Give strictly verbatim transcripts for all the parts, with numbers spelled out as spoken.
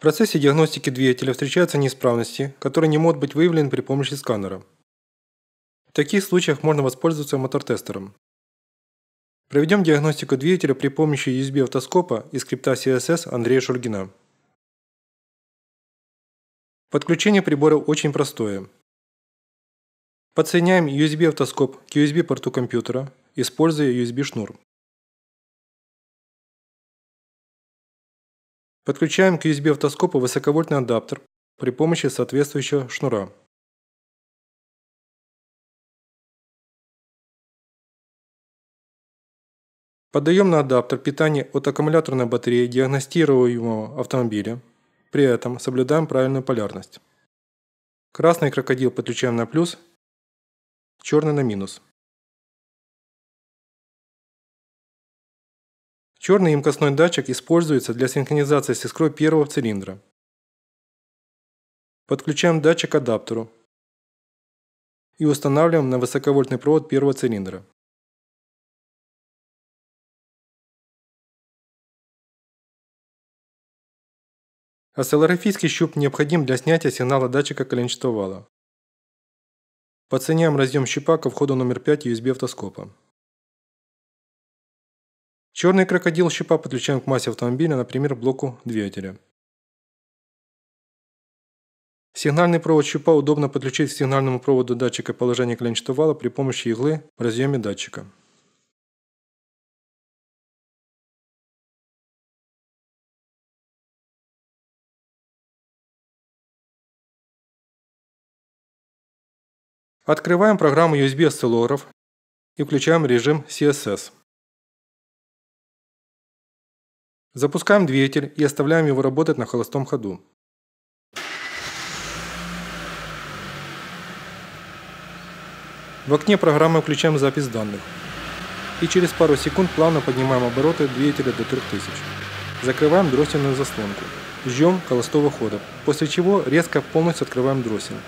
В процессе диагностики двигателя встречаются неисправности, которые не могут быть выявлены при помощи сканера. В таких случаях можно воспользоваться мотортестером. Проведем диагностику двигателя при помощи ю эс би Autoscope и скрипта си эс эс Андрея Шульгина. Подключение прибора очень простое. Подсоединяем ю эс би Autoscope к ю эс би порту компьютера, используя ю эс би шнур. Подключаем к ю эс би Autoscope высоковольтный адаптер при помощи соответствующего шнура. Подаем на адаптер питание от аккумуляторной батареи диагностируемого автомобиля, при этом соблюдаем правильную полярность. Красный крокодил подключаем на плюс, черный на минус. Черный емкостной датчик используется для синхронизации с искрой первого цилиндра. Подключаем датчик к адаптеру и устанавливаем на высоковольтный провод первого цилиндра. Осциллографический щуп необходим для снятия сигнала датчика коленчатого вала. Подсоединяем разъем щупа к входу номер пять ю эс би Autoscope. Черный крокодил щупа подключаем к массе автомобиля, например, блоку двигателя. Сигнальный провод щупа удобно подключить к сигнальному проводу датчика положения коленчатого вала при помощи иглы в разъеме датчика. Открываем программу ю эс би осциллограф и включаем режим си эс эс. Запускаем двигатель и оставляем его работать на холостом ходу. В окне программы включаем запись данных. И через пару секунд плавно поднимаем обороты двигателя до трёх тысяч. Закрываем дроссельную заслонку. Ждем холостого хода, после чего резко полностью открываем дроссель.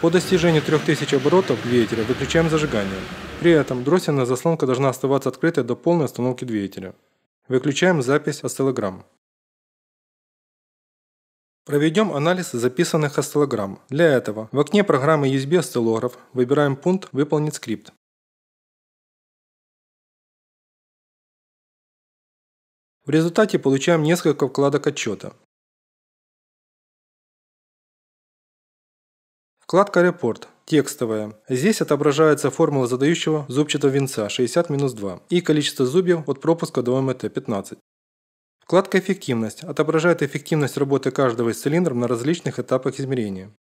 По достижению трёх тысяч оборотов двигателя выключаем зажигание. При этом дроссельная заслонка должна оставаться открытой до полной остановки двигателя. Выключаем запись осциллограмм. Проведем анализ записанных осциллограмм. Для этого в окне программы ю эс би осциллограф выбираем пункт «Выполнить скрипт». В результате получаем несколько вкладок отчета. Вкладка «Репорт» текстовая. Здесь отображается формула задающего зубчатого венца шестьдесят минус два и количество зубьев от пропуска до МТ пятнадцать. Вкладка «Эффективность» отображает эффективность работы каждого из цилиндров на различных этапах измерения.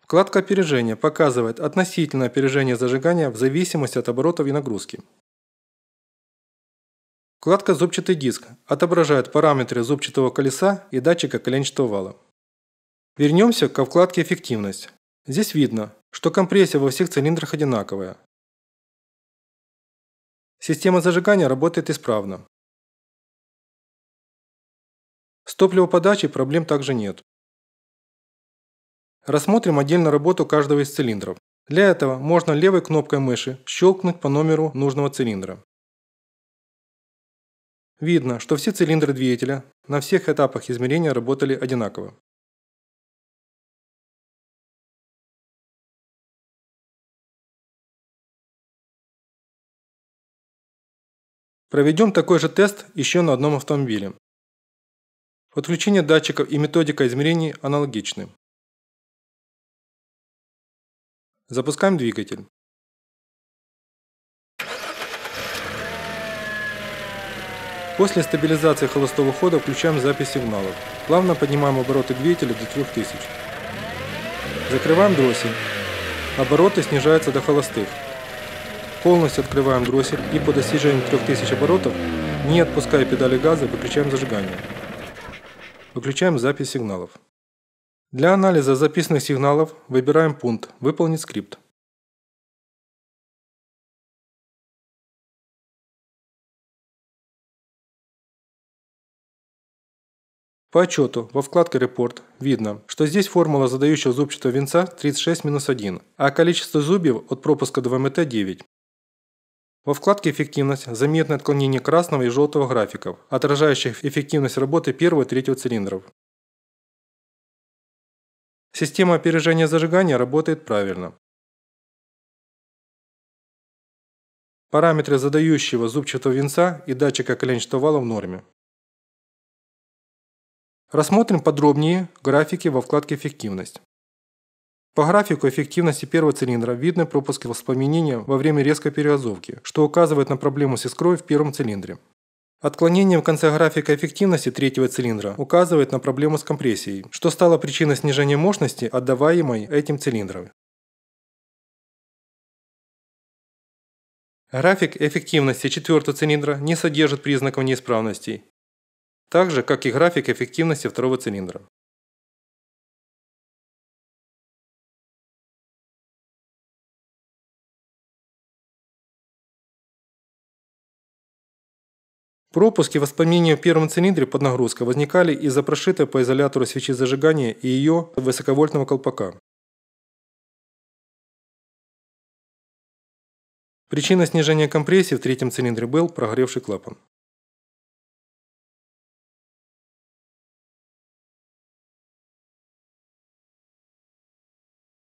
Вкладка «Опережение» показывает относительное опережение зажигания в зависимости от оборотов и нагрузки. Вкладка «Зубчатый диск» отображает параметры зубчатого колеса и датчика коленчатого вала. Вернемся ко вкладке «Эффективность». Здесь видно, что компрессия во всех цилиндрах одинаковая. Система зажигания работает исправно. С топливоподачей проблем также нет. Рассмотрим отдельно работу каждого из цилиндров. Для этого можно левой кнопкой мыши щелкнуть по номеру нужного цилиндра. Видно, что все цилиндры двигателя на всех этапах измерения работали одинаково. Проведем такой же тест еще на одном автомобиле. Подключение датчиков и методика измерений аналогичны. Запускаем двигатель. После стабилизации холостого хода включаем запись сигналов. Плавно поднимаем обороты двигателя до трёх тысяч. Закрываем дроссель. Обороты снижаются до холостых. Полностью открываем дроссель и по достижению трёх тысяч оборотов, не отпуская педали газа, выключаем зажигание. Выключаем запись сигналов. Для анализа записанных сигналов выбираем пункт «Выполнить скрипт». По отчету во вкладке «Репорт» видно, что здесь формула задающего зубчатого венца тридцать шесть минус один, а количество зубьев от пропуска до МТ девять. Во вкладке «Эффективность» заметно отклонение красного и желтого графиков, отражающих эффективность работы первого и третьего цилиндров. Система опережения зажигания работает правильно. Параметры задающего зубчатого венца и датчика коленчатого вала в норме. Рассмотрим подробнее графики во вкладке «Эффективность». По графику эффективности первого цилиндра видны пропуски воспламенения во время резкой переозовки, что указывает на проблему с искрой в первом цилиндре. Отклонение в конце графика эффективности третьего цилиндра указывает на проблему с компрессией, что стало причиной снижения мощности, отдаваемой этим цилиндром. График эффективности четвертого цилиндра не содержит признаков неисправностей, так же, как и график эффективности второго цилиндра. Пропуски воспламенения в первом цилиндре под нагрузкой возникали из-за прошитой по изолятору свечи зажигания и ее высоковольтного колпака. Причиной снижения компрессии в третьем цилиндре был прогоревший клапан.